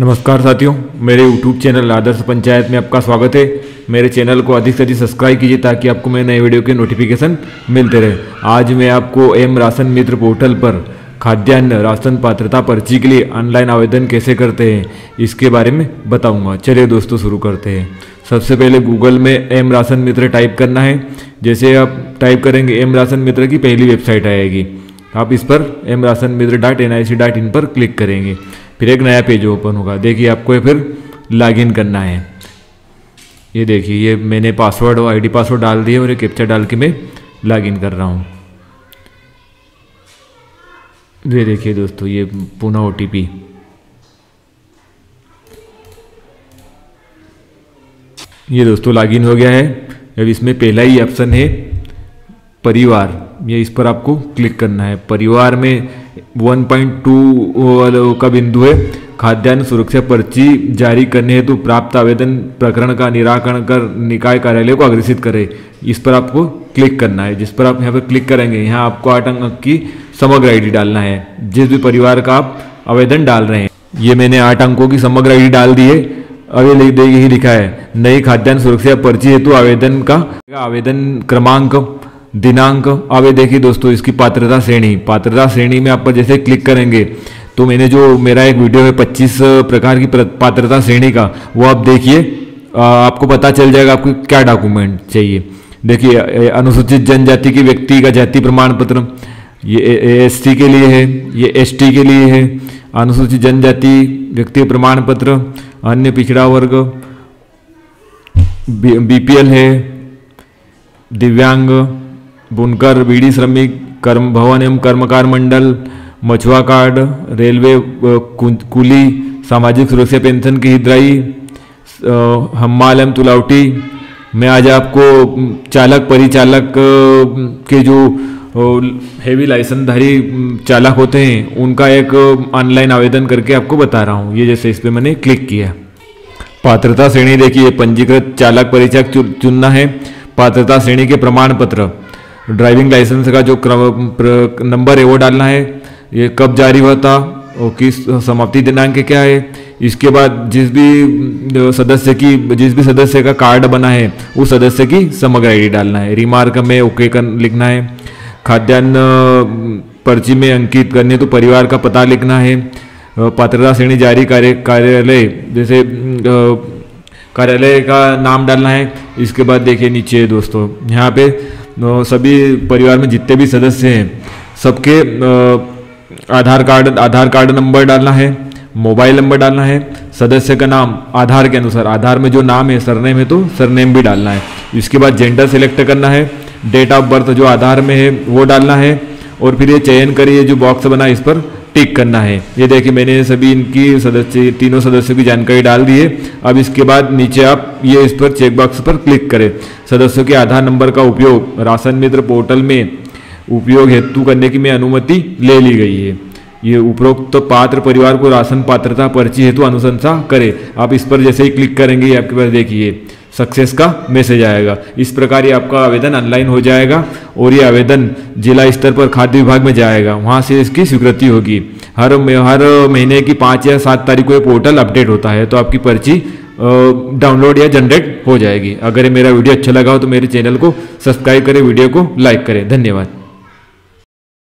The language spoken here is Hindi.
नमस्कार साथियों, मेरे YouTube चैनल आदर्श पंचायत में आपका स्वागत है। मेरे चैनल को अधिक से अधिक सब्सक्राइब कीजिए ताकि आपको मेरे नए वीडियो के नोटिफिकेशन मिलते रहे। आज मैं आपको एम राशन मित्र पोर्टल पर खाद्यान्न राशन पात्रता पर्ची के लिए ऑनलाइन आवेदन कैसे करते हैं इसके बारे में बताऊंगा। चलिए दोस्तों शुरू करते हैं। सबसे पहले गूगल में एम राशन मित्र टाइप करना है। जैसे आप टाइप करेंगे एम राशन मित्र की पहली वेबसाइट आएगी। आप इस पर एम राशन मित्र .nic.in पर क्लिक करेंगे। फिर एक नया पेज ओपन होगा। देखिए आपको फिर लॉगिन करना है। ये देखिए, ये मैंने पासवर्ड और आईडी पासवर्ड डाल दिए और ये कैप्चा डाल के मैं लॉगिन कर रहा हूँ। ये देखिए दोस्तों, ये पुनः OTP। ये दोस्तों लॉगिन हो गया है। अब इसमें पहला ही ऑप्शन है परिवार, ये इस पर आपको क्लिक करना है। परिवार में 1.2 का बिंदु है। खाद्यान्न सुरक्षा पर्ची जारी करने हेतु प्राप्त आवेदन प्रकरण का निराकरण कर निकाय कार्यालय को अग्रेषित करें, इस पर आपको क्लिक करना है। जिस पर आप यहाँ पर क्लिक करेंगे, यहाँ आपको 8 अंक की समग्र आईडी डालना है। जिस भी परिवार का आप आवेदन डाल रहे हैं, ये मैंने 8 अंकों की समग्र आईडी डाल दी है। अब यही लिखा है नई खाद्यान्न सुरक्षा पर्ची हेतु आवेदन का आवेदन क्रमांक, दिनांक। अब ये देखिए दोस्तों, इसकी पात्रता श्रेणी, पात्रता श्रेणी में आप पर जैसे क्लिक करेंगे तो मैंने जो मेरा एक वीडियो है 25 प्रकार की पात्रता श्रेणी का, वो आप देखिए, आपको पता चल जाएगा आपको क्या डॉक्यूमेंट चाहिए। देखिए अनुसूचित जनजाति के व्यक्ति का जाति प्रमाण पत्र, ये SC के लिए है, ये ST के लिए है। अनुसूचित जनजाति व्यक्ति प्रमाण पत्र, अन्य पिछड़ा वर्ग, BPL है, दिव्यांग, बुनकर, बीड़ी श्रमिक, कर्म भवन एवं कर्मकार मंडल, मछुआ कार्ड, रेलवे कुली, सामाजिक सुरक्षा पेंशन की हितराई, हम्माल एवं तुलावटी। मैं आज आपको चालक परिचालक के जो हैवी लाइसेंसधारी चालक होते हैं उनका एक ऑनलाइन आवेदन करके आपको बता रहा हूँ। ये जैसे इस पर मैंने क्लिक किया, पात्रता श्रेणी देखिए, पंजीकृत चालक परिचालक चुनना है। पात्रता श्रेणी के प्रमाण पत्र, ड्राइविंग लाइसेंस का जो नंबर है वो डालना है, ये कब जारी हुआ था और किस समाप्ति दिनांक क्या है। इसके बाद जिस भी सदस्य का कार्ड बना है उस सदस्य की समग्र आईडी डालना है। रिमार्क में ओके लिखना है। खाद्यान्न पर्ची में अंकित करने तो परिवार का पता लिखना है। पात्रता श्रेणी जारी कार्यालय, जैसे कार्यालय का नाम डालना है। इसके बाद देखिए नीचे दोस्तों, यहाँ पे सभी परिवार में जितने भी सदस्य हैं सबके आधार कार्ड नंबर डालना है, मोबाइल नंबर डालना है, सदस्य का नाम आधार के अनुसार, आधार में जो नाम है, सरनेम है तो सरनेम भी डालना है। इसके बाद जेंडर सिलेक्ट करना है, डेट ऑफ बर्थ जो आधार में है वो डालना है, और फिर ये चयन करिए जो बॉक्स बना है इस पर टिक करना है। ये देखिए मैंने सभी इनकी तीनों सदस्यों की जानकारी डाल दी है। अब इसके बाद नीचे आप ये इस पर चेकबॉक्स पर क्लिक करें। सदस्यों के आधार नंबर का उपयोग राशन मित्र पोर्टल में उपयोग हेतु करने की मैं अनुमति ले ली गई है। ये उपरोक्त तो पात्र परिवार को राशन पात्रता पर्ची हेतु अनुशंसा करे। आप इस पर जैसे ही क्लिक करेंगे आपके पास देखिए सक्सेस का मैसेज आएगा। इस प्रकार ये आपका आवेदन ऑनलाइन हो जाएगा और ये आवेदन जिला स्तर पर खाद्य विभाग में जाएगा, वहाँ से इसकी स्वीकृति होगी। हर महीने की 5 या 7 तारीख को ये पोर्टल अपडेट होता है, तो आपकी पर्ची डाउनलोड या जनरेट हो जाएगी। अगर मेरा वीडियो अच्छा लगा हो तो मेरे चैनल को सब्सक्राइब करें, वीडियो को लाइक करें। धन्यवाद।